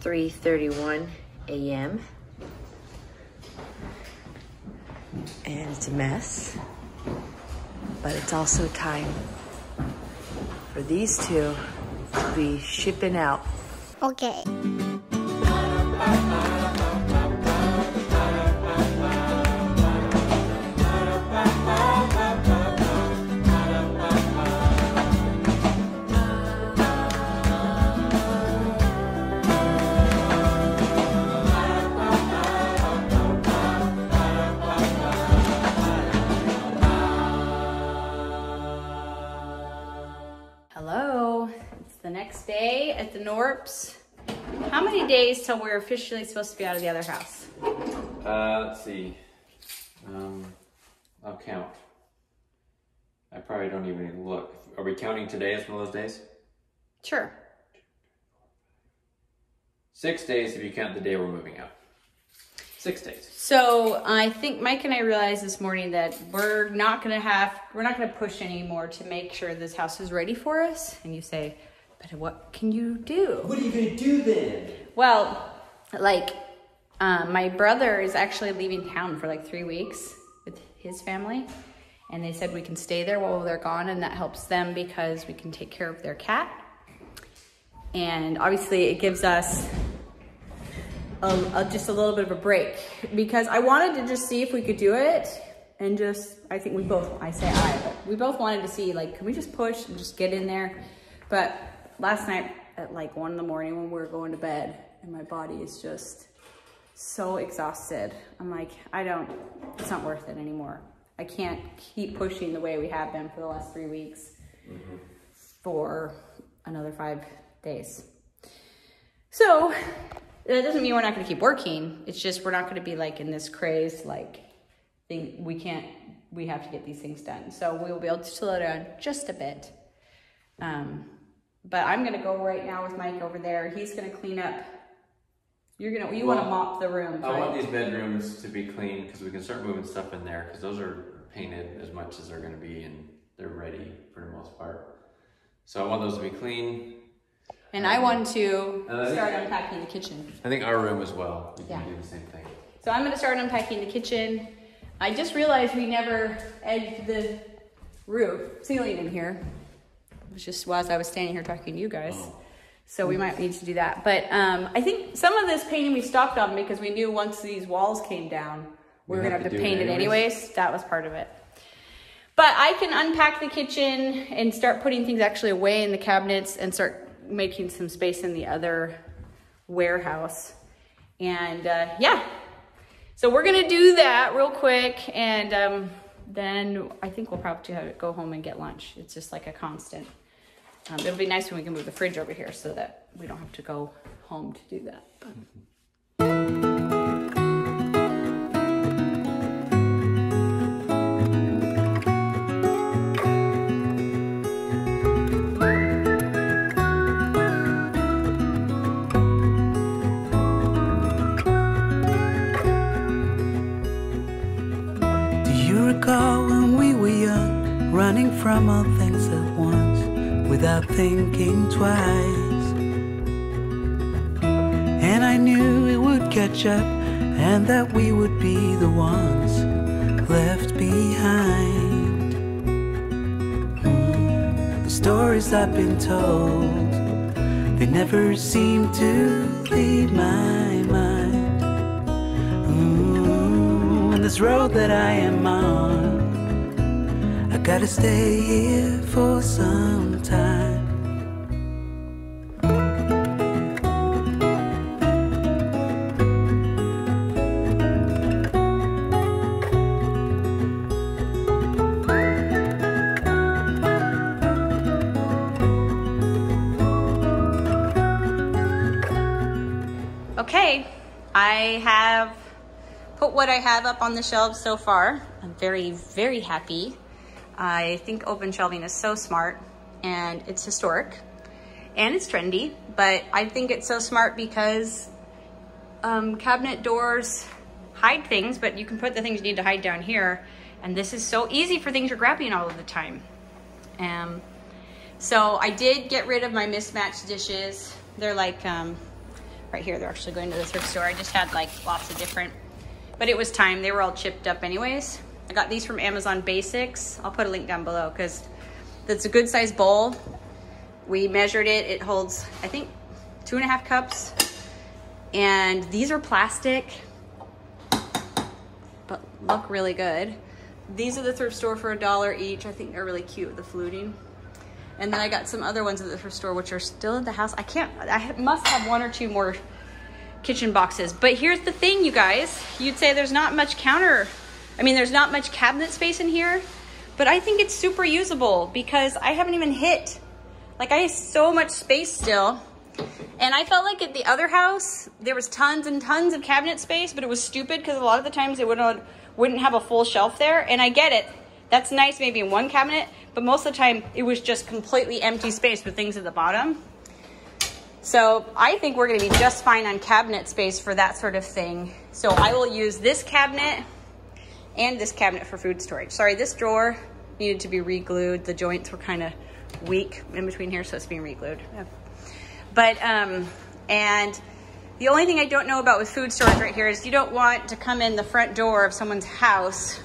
3:31 a.m. and it's a mess, but it's also time for these two to be shipping out. Okay. Day at the Norps. How many days till we're officially supposed to be out of the other house? Let's see. I'll count. I probably don't even look. Are we counting today as one of those days? Sure. 6 days if you count the day we're moving out. 6 days. So I think Mike and I realized this morning that we're not gonna push anymore to make sure this house is ready for us. And you say, but what can you do? What are you gonna do then? Well, like, my brother is actually leaving town for like 3 weeks with his family. And they said we can stay there while they're gone, and that helps them because we can take care of their cat. And obviously it gives us just a little bit of a break, because I wanted to just see if we could do it. And just, I think we both, we both wanted to see, like, can we just push and just get in there? But last night at like 1 in the morning when we were going to bed, and my body is just so exhausted. I'm like, it's not worth it anymore. I can't keep pushing the way we have been for the last 3 weeks for another 5 days. So that doesn't mean we're not gonna keep working. It's just, we're not gonna be like in this crazed like thing. We have to get these things done. So we will be able to slow down just a bit. But I'm gonna go right now with Mike over there. He's gonna clean up. You wanna mop the rooms, right? I want these bedrooms to be clean because we can start moving stuff in there, because those are painted as much as they're gonna be, and they're ready for the most part. So I want those to be clean. And I want to start unpacking the kitchen. I think our room as well. We can do the same thing. So I'm gonna start unpacking the kitchen. I just realized we never edged the ceiling in here. It was just while I was standing here talking to you guys. So we might need to do that. But I think some of this painting we stopped on because we knew once these walls came down, we were going to have to paint it anyways. That was part of it. But I can unpack the kitchen and start putting things actually away in the cabinets and start making some space in the other warehouse. And yeah, so we're going to do that real quick. And then I think we'll probably have to go home and get lunch. It's just like a constant. It'll be nice when we can move the fridge over here so that we don't have to go home to do that. But. Do you recall when we were young, running from all things at once? Without thinking twice, and I knew it would catch up, and that we would be the ones left behind. The stories I've been told, they never seem to leave my mind. And this road that I am on, I gotta stay here for some time. Okay, I have put what I have up on the shelves so far. I'm very, very happy. I think open shelving is so smart, and it's historic, and it's trendy, but I think it's so smart because cabinet doors hide things, but you can put the things you need to hide down here, and this is so easy for things you're grabbing all of the time. So I did get rid of my mismatched dishes. They're like right here. They're actually going to the thrift store. I just had like lots of different, but it was time. They were all chipped up anyways. I got these from Amazon Basics. I'll put a link down below because that's a good size bowl. We measured it. It holds, I think, 2.5 cups. And these are plastic, but look really good. These are the thrift store for $1 each. I think they're really cute, the fluting. And then I got some other ones at the thrift store, which are still at the house. I must have 1 or 2 more kitchen boxes. But here's the thing, you guys. You'd say there's not much there's not much cabinet space in here, but I think it's super usable because I haven't even hit, like I have so much space still. And I felt like at the other house, there was tons and tons of cabinet space, but it was stupid because a lot of the times they wouldn't have a full shelf there. And I get it. That's nice maybe in one cabinet, but most of the time it was just completely empty space with things at the bottom. So I think we're going to be just fine on cabinet space for that sort of thing. So I will use this cabinet and this cabinet for food storage. Sorry, this drawer needed to be re-glued. The joints were kind of weak in between here, so it's being re-glued. Yeah. But, and the only thing I don't know about with food storage right here is you don't want to come in the front door of someone's house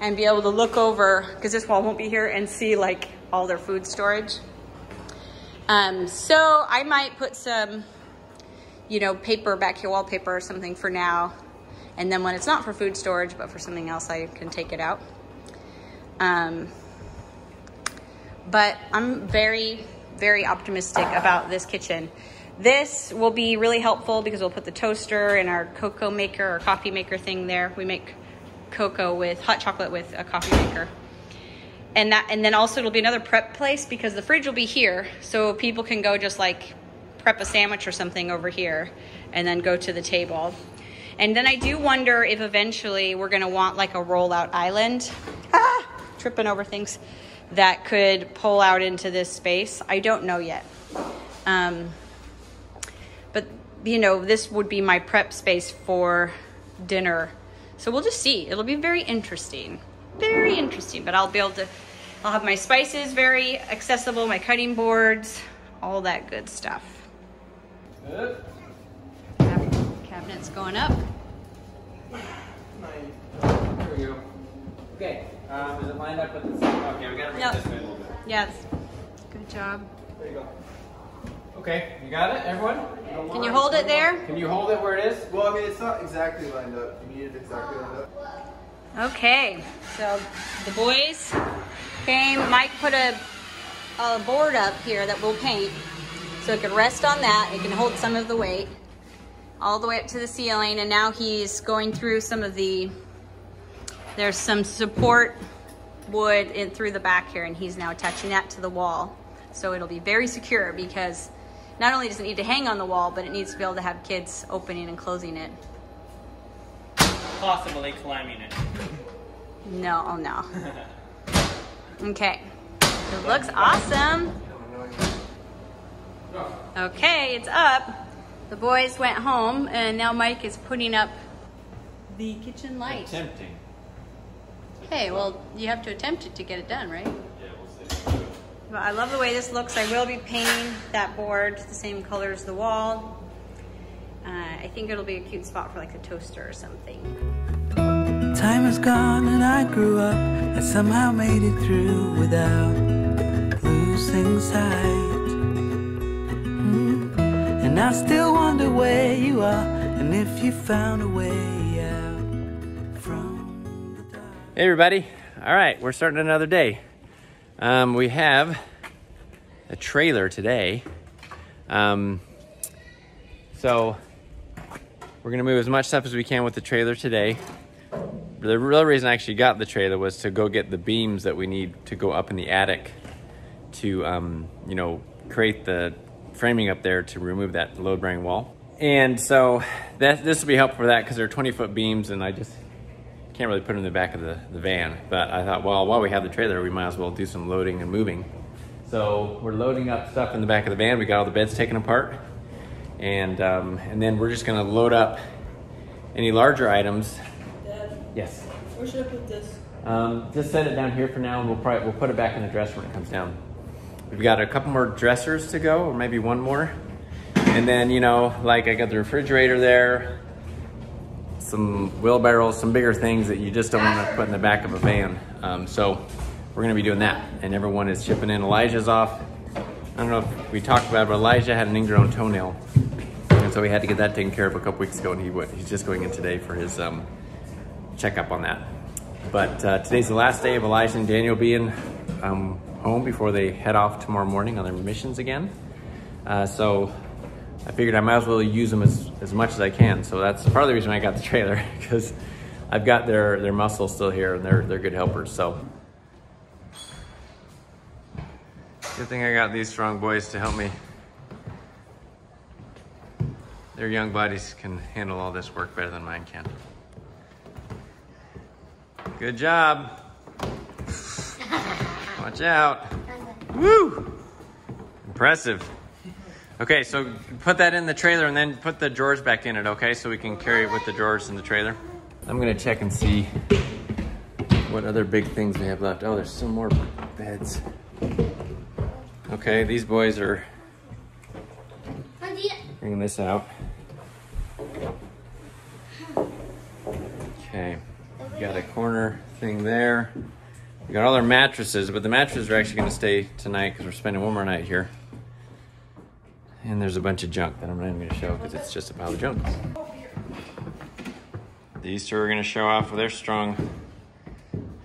and be able to look over, because this wall won't be here, and see like all their food storage. So I might put some, paper back here, wallpaper or something for now. And then when it's not for food storage, but for something else, I can take it out. But I'm very optimistic about this kitchen. This will be really helpful because we'll put the toaster and our cocoa maker or coffee maker thing there. We make cocoa with hot chocolate with a coffee maker. And then also it'll be another prep place because the fridge will be here. So people can go just like prep a sandwich or something over here and then go to the table. And then I do wonder if eventually we're gonna want like a rollout island. Tripping over things. That could pull out into this space. I don't know yet. But this would be my prep space for dinner. So we'll just see, it'll be very interesting, but I'll have my spices very accessible, my cutting boards, all that good stuff. Good. Cabinet's going up. There we go. Okay. Is it lined up with this? Okay, we gotta bring it this way a little bit. Yes. Good job. There you go. Okay, you got it, everyone? Can you hold it there? Can you hold it where it is? Well, it's not exactly lined up. You need it exactly lined up. Okay, so the boys came. Mike put a board up here that we'll paint so it could rest on that. It can hold some of the weight all the way up to the ceiling, and now he's going through some of the... There's some support wood in through the back here, and he's now attaching that to the wall. So it'll be very secure because not only does it need to hang on the wall, but it needs to be able to have kids opening and closing it. Possibly climbing it. No, no. Okay. It looks awesome. Okay, it's up. The boys went home, and now Mike is putting up the kitchen light. Tempting. Okay, well, you have to attempt it to get it done, right? Yeah, we'll see. Well, I love the way this looks. I will be painting that board the same color as the wall. I think it'll be a cute spot for like a toaster or something. Time is gone and I grew up. I somehow made it through without losing sight. And I still wonder where you are and if you found a way. Hey everybody, all right, we're starting another day. We have a trailer today. So we're gonna move as much stuff as we can with the trailer today. The real reason I actually got the trailer was to go get the beams that we need to go up in the attic to, create the framing up there to remove that load-bearing wall. And so this will be helpful for that because they're 20-foot beams and I just, can't really put them in the back of the van, but I thought, well, while we have the trailer, we might as well do some loading and moving. So we're loading up stuff in the back of the van. We got all the beds taken apart, and then we're just gonna load up any larger items. Dad, yes. Where should I put this? Just set it down here for now, and we'll put it back in the dresser when it comes down. We've got a couple more dressers to go, or maybe one more, And then, you know, like I got the refrigerator there, some wheelbarrows, some bigger things that you just don't want to put in the back of a van. So we're going to be doing that. And everyone is shipping in. Elijah's off. I don't know if we talked about it, but Elijah had an ingrown toenail. And so we had to get that taken care of a couple weeks ago, and he's just going in today for his checkup on that. But today's the last day of Elijah and Daniel being home before they head off tomorrow morning on their missions again. So I figured I might as well use them as much as I can. So that's part of the reason I got the trailer, because I've got their muscles still here, and they're good helpers. So good thing I got these strong boys to help me. Their young bodies can handle all this work better than mine can. Good job. Watch out. Woo! Impressive. Okay, so put that in the trailer and then put the drawers back in it, okay? So we can carry it with the drawers in the trailer. I'm gonna check and see what other big things we have left. Oh, there's some more beds. Okay, these boys are bringing this out. Okay, we got a corner thing there. We got all our mattresses, but the mattresses are actually gonna stay tonight because we're spending one more night here. And there's a bunch of junk that I'm not even gonna show because it's just a pile of junk. These two are gonna show off with their strong.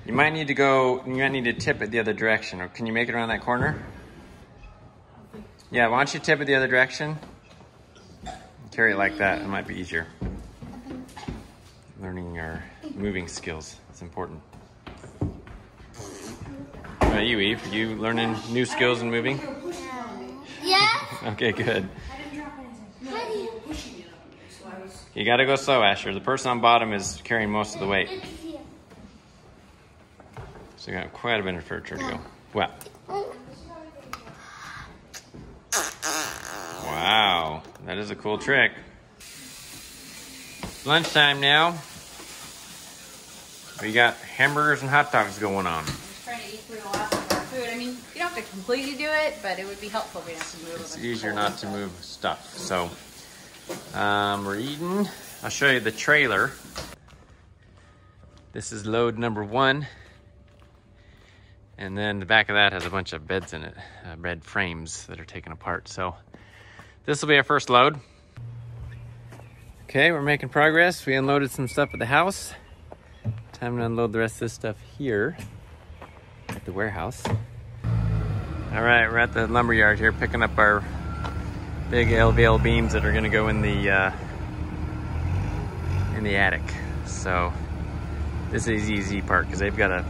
You might need to tip it the other direction. Or can you make it around that corner? Yeah, why don't you tip it the other direction? Carry it like that, it might be easier. Learning our moving skills, it's important. How about you, Eve? Are you learning new skills in moving? Yeah. Okay, good. You gotta go slow, Asher. The person on bottom is carrying most of the weight. So you got quite a bit of furniture to go. Wow. Wow, that is a cool trick. Lunchtime now. We got hamburgers and hot dogs going on. I'm just trying to eat through the last of our food. I mean, you don't have to completely do it, but it would be helpful if we have to move. It's easier not to move stuff. So we're eating. I'll show you the trailer. This is load number one. And then the back of that has a bunch of beds in it, bed frames that are taken apart. So this will be our first load. Okay, we're making progress. We unloaded some stuff at the house. Time to unload the rest of this stuff here at the warehouse. All right, we're at the lumber yard here, picking up our big LVL beams that are gonna go in the attic. So this is the easy part, because they've got a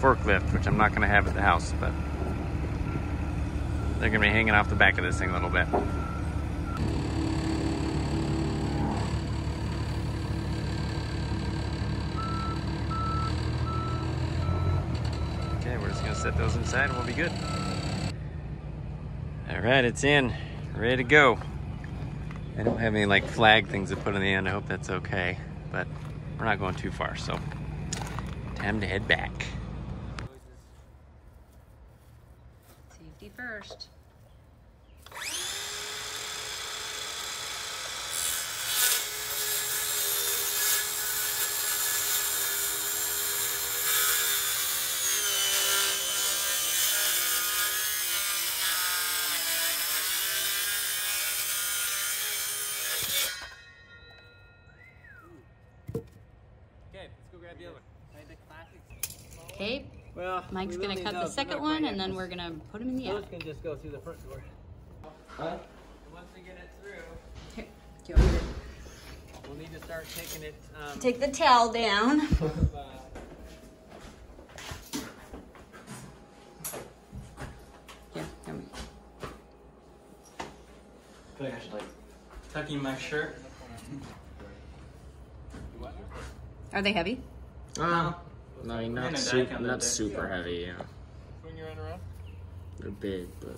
forklift, which I'm not gonna have at the house, but they're gonna be hanging off the back of this thing a little bit. We're just gonna set those inside and we'll be good. All right, it's in, ready to go. I don't have any like flag things to put in the end. I hope that's okay, but we're not going too far, so time to head back. Safety first. Okay, well, Mike's going to cut the second one, and then we're going to put them in the attic. Those can just go through the front door. Huh? Once we get it through, here, do you want it? We'll need to start taking it... Take the towel down. Yeah, come here. I feel like I should, like, tucking my shirt. Are they heavy? No, not super heavy, yeah. Swing your hand around? They're big, but...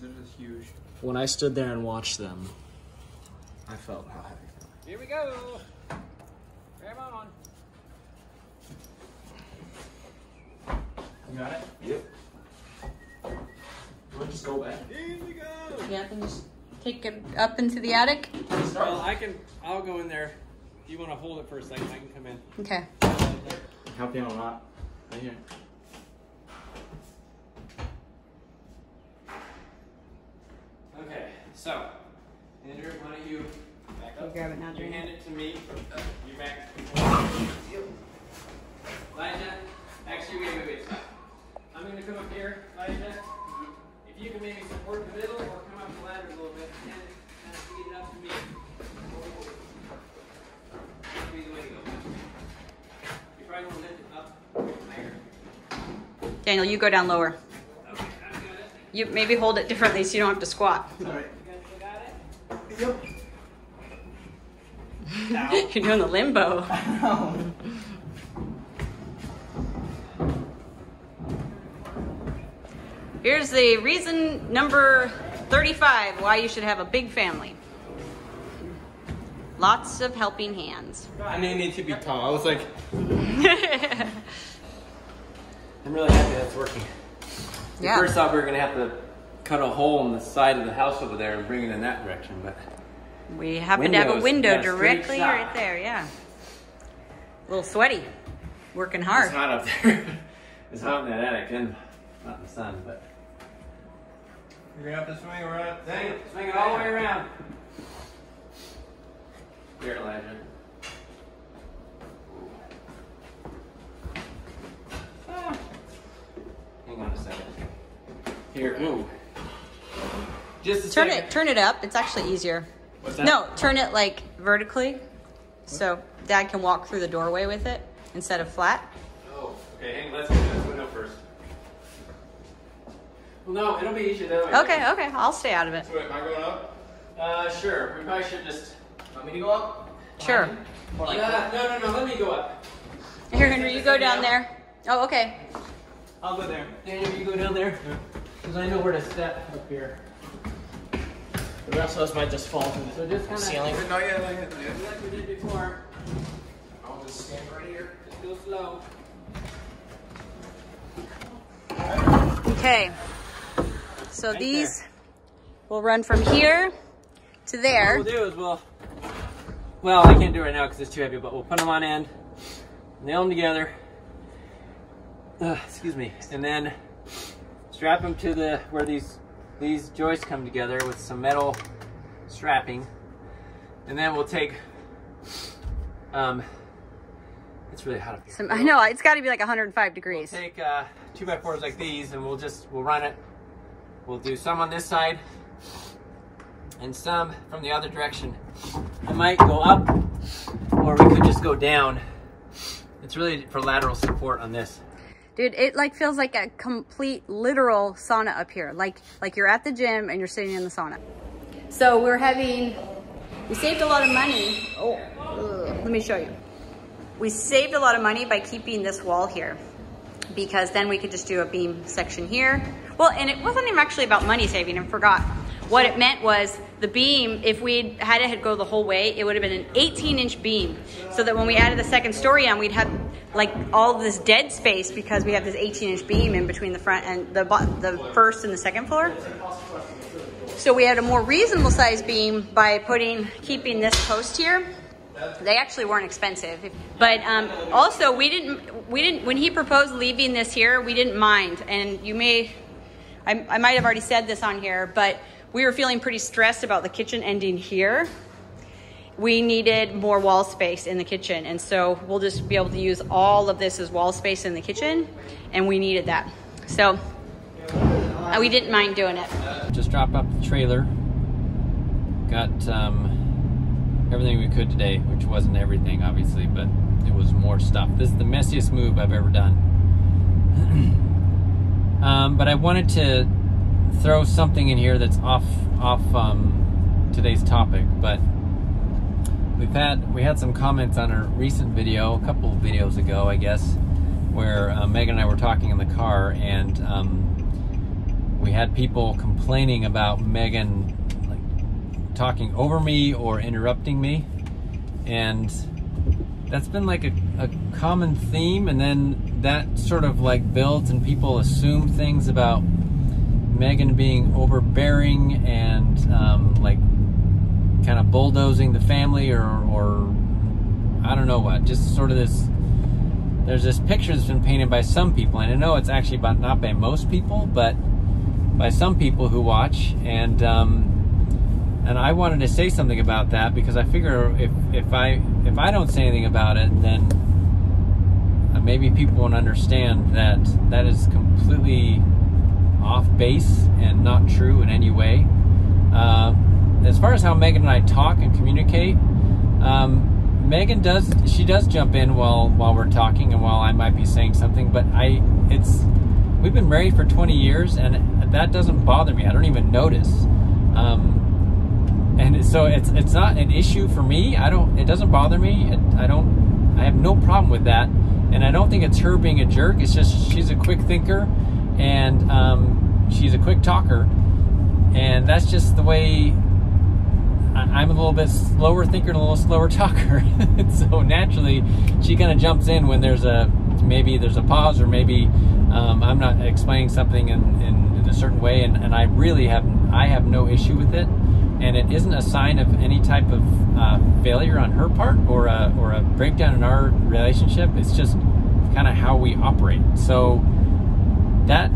They're just huge. When I stood there and watched them, I felt how heavy they were. Here we go! Grab on! You got it? Yep. You want to just go back? Here we go! Yeah, I can just Take it up into the attic? Well, I'll go in there. If you want to hold it for a second, I can come in. Okay. Help you out a lot. Right here. Okay, so, Andrew, why don't you back up? Grab it now, you hand it to me. You back. Elijah, actually, wait, stop. I'm going to come up here, Elijah. If you can maybe support the middle or come up the ladder a little bit and kind of feed it up to me. That'll be the way to go. You probably want to lift it up higher. Daniel, you go down lower. Okay, I've got it. You maybe hold it differently so you don't have to squat. All right. You got it? Yep. Ow. You're doing the limbo. Ow. Here's the reason number 35 why you should have a big family. Lots of helping hands. I didn't need to be tall. I was like... I'm really happy that's working. Yeah. First off, we were going to have to cut a hole in the side of the house over there and bring it in that direction, but... We happen to have a window directly right there, yeah. A little sweaty. Working hard. It's hot up there. It's hot in that attic, and not in the sun, but... You're gonna have to swing around. Swing it all the way around. Here, Elijah. Ah. Hang on a second. Here, ooh. Just turn it up. It's actually easier. What's that? No, turn it like vertically, so Dad can walk through the doorway with it instead of flat. Oh, okay. Hang on. Let's do this window first. Well, no, it'll be easier that way. Okay, okay, I'll stay out of it. So wait, am I going up? Sure. We probably should just... Want me to go up? Sure. Like no, let me go up. Here, Henry, you go down there. Oh, okay. I'll go there. Henry, you go down there. Because I know where to step up here. The rest of us might just fall from the ceiling. No, yeah, like we did before. I'll just stand right here. Just go slow. Okay. So right these will run from here to there. What we'll do is well, I can't do it right now because it's too heavy, but we'll put them on end, nail them together, excuse me, and then strap them to the, where these joists come together with some metal strapping. And then we'll take, it's really hot up here. I know, it's gotta be like 105 degrees. We'll take 2x4s like these and we'll run it. We'll do some on this side and some from the other direction. I might go up or we could just go down. It's really for lateral support on this. Dude, it like feels like a complete literal sauna up here. Like you're at the gym and you're sitting in the sauna. So we saved a lot of money. Oh, let me show you. We saved a lot of money by keeping this wall here, because then we could just do a beam section here. Well, and it wasn't even actually about money saving, I forgot. What it meant was the beam, if we had it go the whole way, it would have been an 18-inch beam. So that when we added the second story on, we'd have like all of this dead space because we have this 18-inch beam in between the front and the first and the second floor. So we had a more reasonable size beam by keeping this post here. They actually weren't expensive, but also we didn't. When he proposed leaving this here, we didn't mind. And you may, I might have already said this on here, but we were feeling pretty stressed about the kitchen ending here. We needed more wall space in the kitchen, and so we'll just be able to use all of this as wall space in the kitchen, and we needed that. So we didn't mind doing it. Just drop up the trailer. Got everything we could today, which wasn't everything obviously, but it was more stuff. This is the messiest move I've ever done. But I wanted to throw something in here that's off today's topic, but we had some comments on a recent video, a couple of videos ago I guess, where Megan and I were talking in the car, and we had people complaining about Megan talking over me or interrupting me, and that's been like a common theme, and then that sort of like builds and people assume things about Megan being overbearing and like kind of bulldozing the family, or I don't know what, just sort of this, there's this picture that's been painted by some people, and I know it's actually about, not by most people, but by some people who watch. And and I wanted to say something about that, because I figure if I don't say anything about it, then maybe people won't understand that that is completely off base and not true in any way. As far as how Megan and I talk and communicate, Megan does jump in while we're talking and while I might be saying something, but we've been married for 20 years and that doesn't bother me. I don't even notice. And so it's not an issue for me. It doesn't bother me. I have no problem with that. And I don't think it's her being a jerk. It's just she's a quick thinker, and she's a quick talker, and that's just the way. I'm a little bit slower thinker and a little slower talker, so naturally she kind of jumps in when maybe there's a pause, or maybe I'm not explaining something in a certain way, and I really have no issue with it, and it isn't a sign of any type of failure on her part or a breakdown in our relationship. It's just kind of how we operate. So that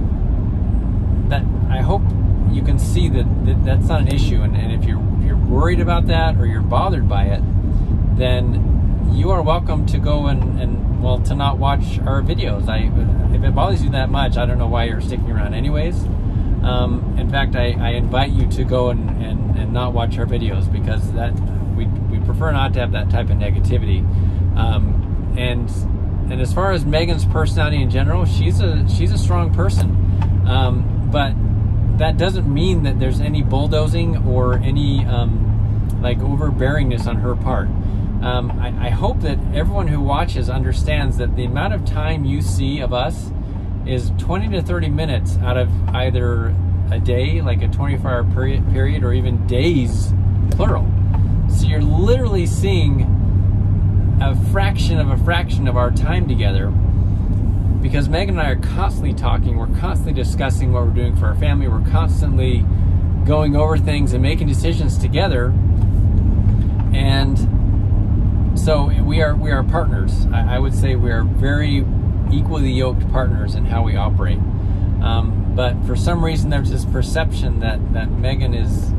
I hope you can see that that's not an issue. And if you're worried about that, or you're bothered by it, then you are welcome to go and to not watch our videos. If it bothers you that much, I don't know why you're sticking around anyways. In fact, I invite you to go and not watch our videos, because that we prefer not to have that type of negativity. And as far as Megan's personality in general, she's a strong person, but that doesn't mean that there's any bulldozing or any like overbearingness on her part. I hope that everyone who watches understands that the amount of time you see of us is 20 to 30 minutes out of either a day, like a 24-hour period, or even days, plural. So you're literally seeing a fraction of our time together, because Megan and I are constantly talking, we're constantly discussing what we're doing for our family, we're constantly going over things and making decisions together, and so we are partners. I would say we are very equally yoked partners in how we operate. But for some reason, there's this perception that Megan is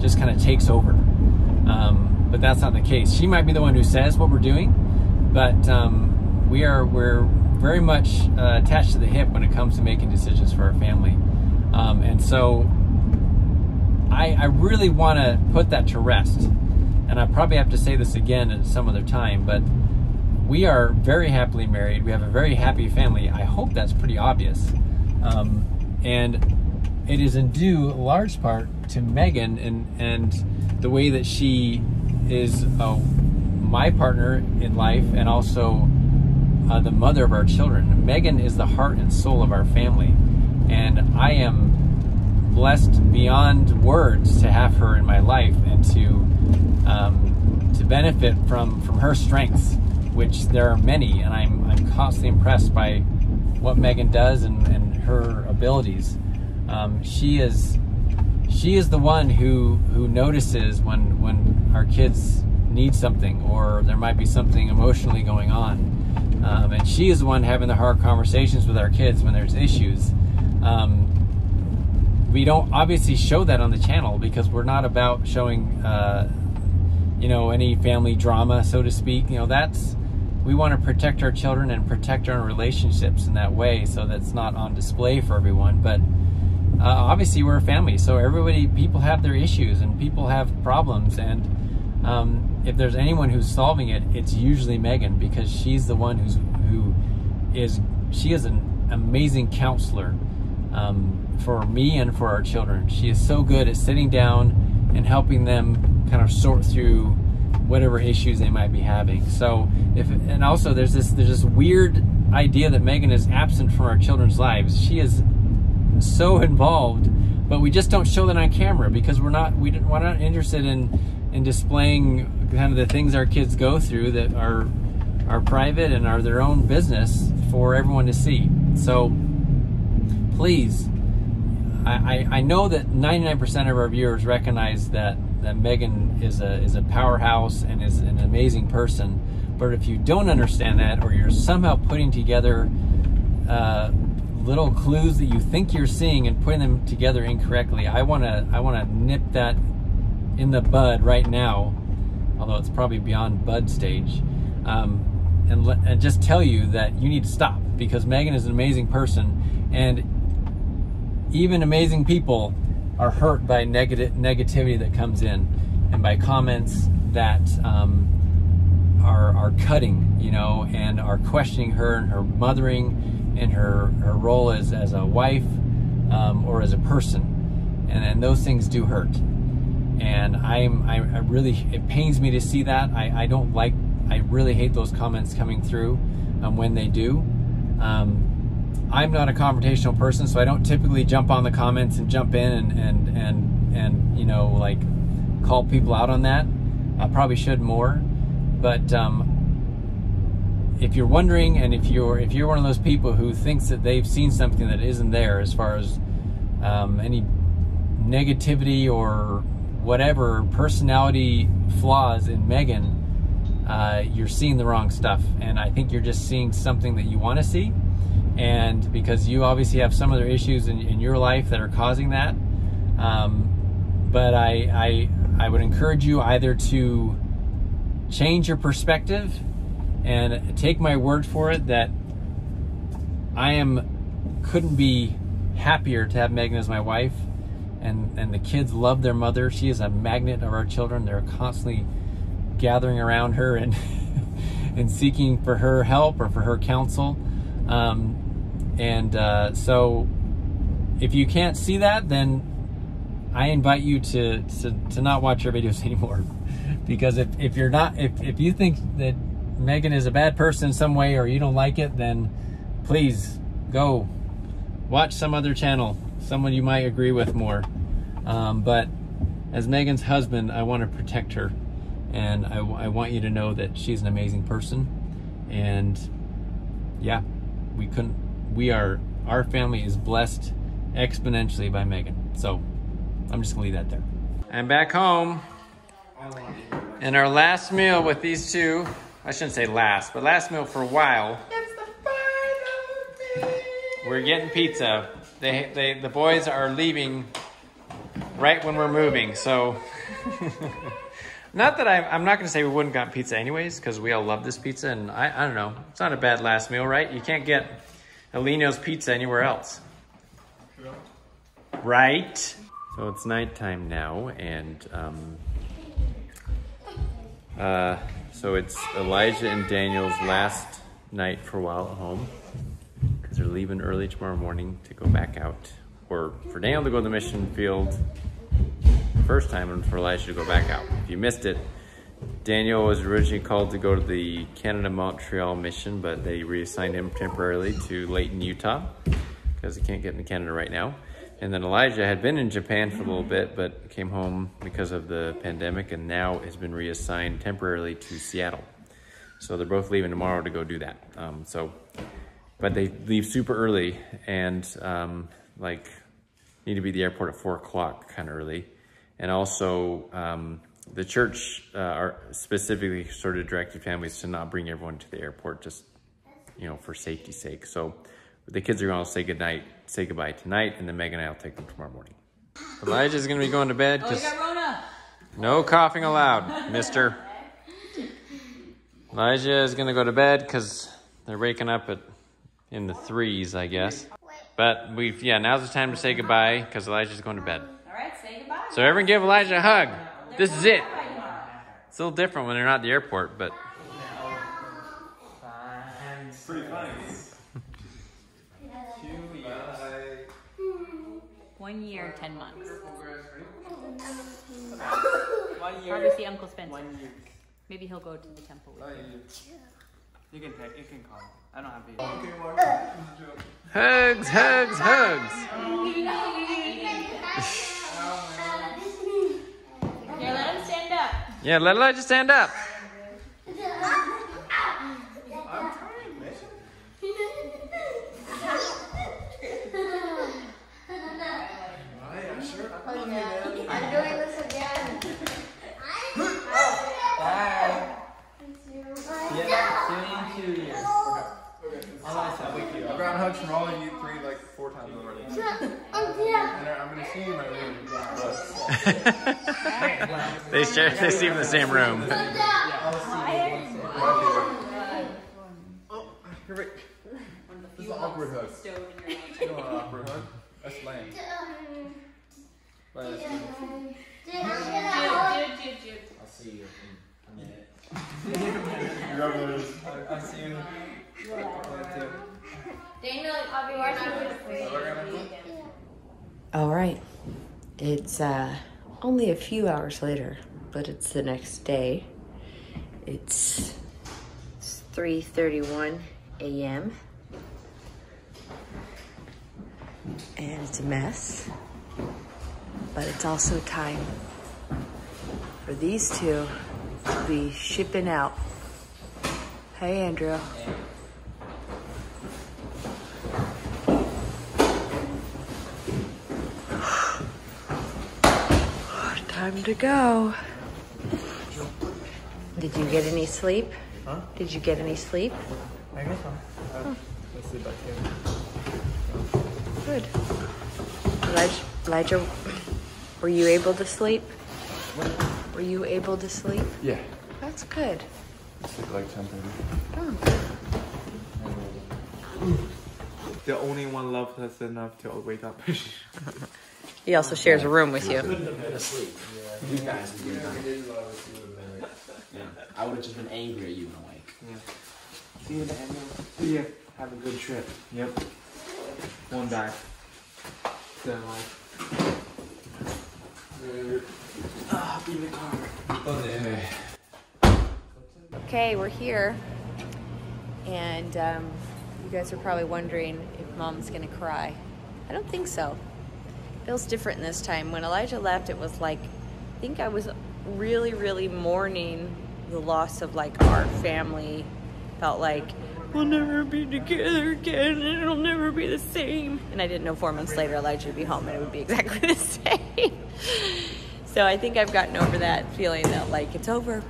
just kind of takes over. But that's not the case. She might be the one who says what we're doing, but we're very much attached to the hip when it comes to making decisions for our family. And so I really want to put that to rest. And I probably have to say this again at some other time, but we are very happily married. We have a very happy family. I hope that's pretty obvious. And it is in due large part to Megan and the way that she is my partner in life, and also the mother of our children. Megan is the heart and soul of our family, and I am blessed beyond words to have her in my life, and to benefit from her strengths, which there are many, and I'm constantly impressed by what Megan does and her abilities. She is the one who notices when our kids need something, or there might be something emotionally going on, and she is the one having the hard conversations with our kids when there's issues. We don't obviously show that on the channel, because we're not about showing any family drama, so to speak. We want to protect our children and protect our relationships in that way, so that's not on display for everyone. But obviously we're a family, so people have their issues and people have problems, and if there's anyone who's solving it, it's usually Megan, because she's the one who is an amazing counselor for me and for our children. She is so good at sitting down and helping them kind of sort through whatever issues they might be having. So and also there's this weird idea that Megan is absent from our children's lives. She is so involved, but we just don't show that on camera, because we're not interested in displaying kind of the things our kids go through that are private and are their own business for everyone to see. So please, I know that 99% of our viewers recognize that Megan is a powerhouse and is an amazing person. But if you don't understand that, or you're somehow putting together little clues that you think you're seeing and putting them together incorrectly, I wanna nip that in the bud right now, although it's probably beyond bud stage, and just tell you that you need to stop, because Megan is an amazing person, and even amazing people are hurt by negativity that comes in, and by comments that are cutting, you know, and are questioning her and her mothering and her role as a wife or as a person, and those things do hurt. And I really, it pains me to see that. I really hate those comments coming through when they do. I'm not a confrontational person, so I don't typically jump on the comments and jump in and you know, like, call people out on that. I probably should more, but if you're wondering, and if you're one of those people who thinks that they've seen something that isn't there, as far as any negativity or whatever personality flaws in Megan, you're seeing the wrong stuff, and I think you're just seeing something that you want to see. And because you obviously have some other issues in your life that are causing that, but I would encourage you either to change your perspective and take my word for it that couldn't be happier to have Megan as my wife, and the kids love their mother. She is a magnet of our children. They're constantly gathering around her and and seeking for her help or for her counsel. So if you can't see that, then I invite you to not watch our videos anymore, because if you think that Megan is a bad person in some way, or you don't like it, then please go watch some other channel, someone you might agree with more. But as Megan's husband, I want to protect her, and I want you to know that she's an amazing person. And yeah, our family is blessed exponentially by Megan. So I'm just gonna leave that there. I'm back home, and our last meal with these two, I shouldn't say last, but last meal for a while. It's the final day. We're getting pizza. The boys are leaving right when we're moving, so. Not that I'm not gonna say we wouldn't got pizza anyways, because we all love this pizza, and I don't know, it's not a bad last meal, right? You can't get Alino's pizza anywhere else. No. Right? So it's nighttime now, and so it's Elijah and Daniel's last night for a while at home, because they're leaving early tomorrow morning to go back out, or for Daniel to go to the mission field first time, and for Elijah to go back out. If you missed it, Daniel was originally called to go to the Canada-Montreal mission, but they reassigned him temporarily to Layton, Utah, because he can't get into Canada right now. And then Elijah had been in Japan for a little bit, but came home because of the pandemic, and now has been reassigned temporarily to Seattle. So they're both leaving tomorrow to go do that. But they leave super early, and like, need to be at the airport at 4 o'clock, kind of early. And also, the church specifically sort of directed families to not bring everyone to the airport, just, you know, for safety's sake. So the kids are going to say goodbye tonight, and then Megan and I will take them tomorrow morning. Elijah's going to be going to bed. No coughing allowed, mister. Elijah is going to go to bed because they're waking up in the threes, I guess. But now's the time to say goodbye, because Elijah's going to bed. So everyone give Elijah a hug. This is it. It's a little different when they're not at the airport, but. It's pretty funny. 1 year, 10 months. One year. Probably see Uncle Spencer. 1 year. Maybe he'll go to the temple with you. You can call him. I don't have to. Hugs, hugs, hugs. Yeah, let him stand up. Yeah, let Elijah stand up. I'm trying to measure. They share. They sleep in the same room. Oh, perfect. This is an awkward hug. You know, an awkward hug. That's lame. I'll see you in a minute. I'll see you. Daniel, I'll be watching you. All right. It's only a few hours later, but it's the next day. It's 3:31 a.m. and it's a mess, but it's also time for these two to be shipping out. Hey, Andrew. Hey. Time to go. Did you get any sleep? Huh? Did you get any sleep? I guess so. I sleep back here. Good. Elijah, were you able to sleep? What? Were you able to sleep? Yeah. That's good. I sleep like something. Oh. The only one loves us enough to wake up. He also shares a room with you. I couldn't have been asleep. Yeah. You guys would be like, yeah. I would have just been angry at you and awake. Yeah. See you, Daniel. See ya. Have a good trip. Yep. One back. Then like... Ah, be in the car. Okay. Okay, we're here. And you guys are probably wondering if Mom's gonna cry. I don't think so. Feels different this time. When Elijah left, it was like, I think I was really, really mourning the loss of like our family. Felt like, we'll never be together again, and it'll never be the same. And I didn't know 4 months later Elijah would be home and it would be exactly the same. So I think I've gotten over that feeling that like, it's over.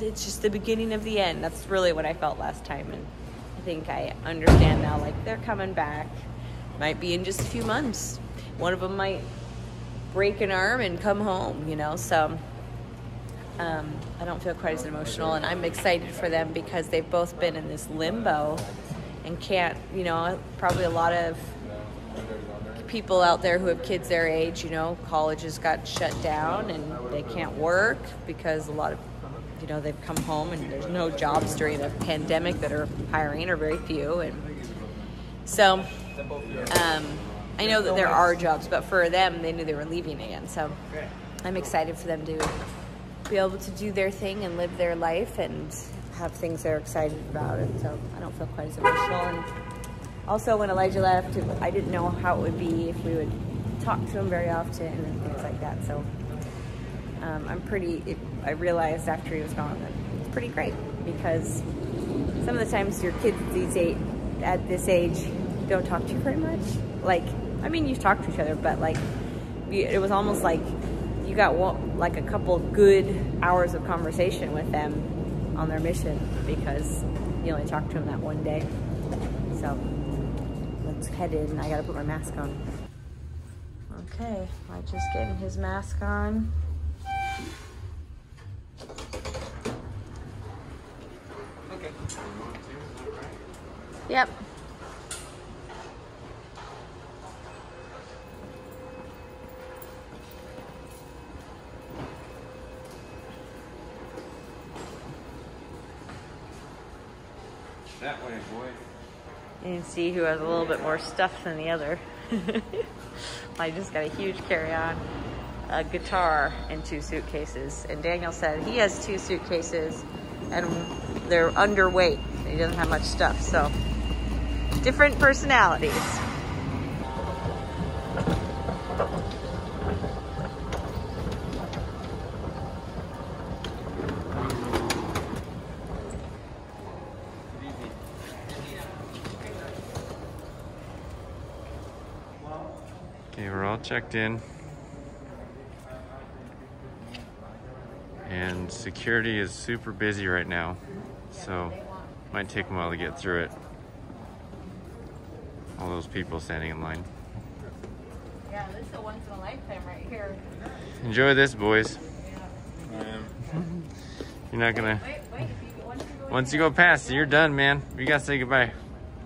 It's just the beginning of the end. That's really what I felt last time. And I think I understand now, like they're coming back. Might be in just a few months. One of them might break an arm and come home, you know, so I don't feel quite as emotional, and I'm excited for them because they've both been in this limbo and can't, you know, probably a lot of people out there who have kids their age, you know, colleges got shut down and they can't work because a lot of, you know, they've come home and there's no jobs during the pandemic that are hiring, or very few, and so, I know that there are jobs, but for them, they knew they were leaving again. So I'm excited for them to be able to do their thing and live their life and have things they're excited about. And so I don't feel quite as emotional. And also, when Elijah left, I didn't know how it would be, if we would talk to him very often and things like that. So I realized after he was gone that it's pretty great, because some of the times your kids at this age don't talk to you very much. Like, I mean, you talk to each other, but like, it was almost like you got like a couple good hours of conversation with them on their mission, because you only talked to them that one day. So let's head in. I gotta put my mask on. Okay, I'm just getting his mask on. Okay. Yep. That way, boy. You can see who has a little bit more stuff than the other. I just got a huge carry-on, a guitar, and 2 suitcases. And Daniel said he has 2 suitcases, and they're underweight. He doesn't have much stuff, so different personalities. Okay, we're all checked in, and security is super busy right now, so might take a while to get through it. All those people standing in line. Yeah, this is a once in a lifetime right here. Enjoy this, boys. Yeah. You're not gonna. Wait. Once you go past, you're done, man. We gotta say goodbye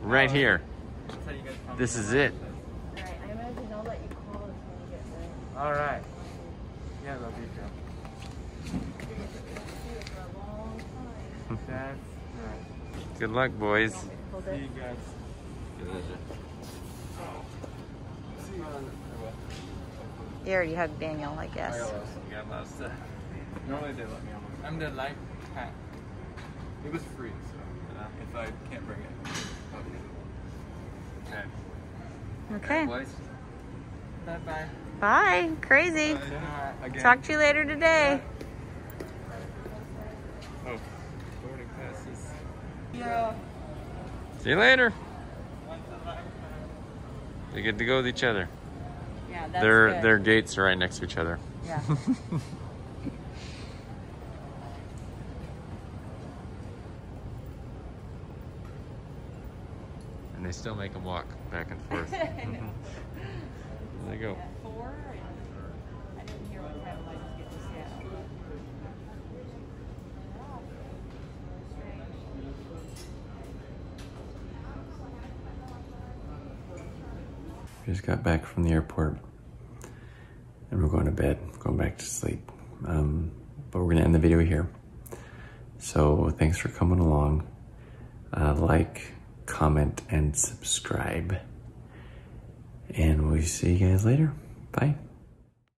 right here. This is it. All right, I imagine I'll let you call us when you get there. All right. Yeah, that'll be good. That's right. Good luck, boys. See you guys. Good luck. See you. You already hugged Daniel, I guess. I got lots of stuff. Normally they let me on. I'm the light pack. It was free, so if I can't bring it. Okay. Okay. Boys. Bye-bye. Bye. Crazy. Again. Talk to you later today. Oh. Boarding passes. Yeah. See you later. They get to go with each other. Yeah, that's good. Their gates are right next to each other. Yeah. And they still make them walk back and forth. I know. There they go. At 4, and I didn't hear what time Elijah was getting to Seattle. Just got back from the airport, and we're going to bed, going back to sleep. But we're gonna end the video here. So thanks for coming along. Like, comment, and subscribe. And we'll see you guys later. Bye.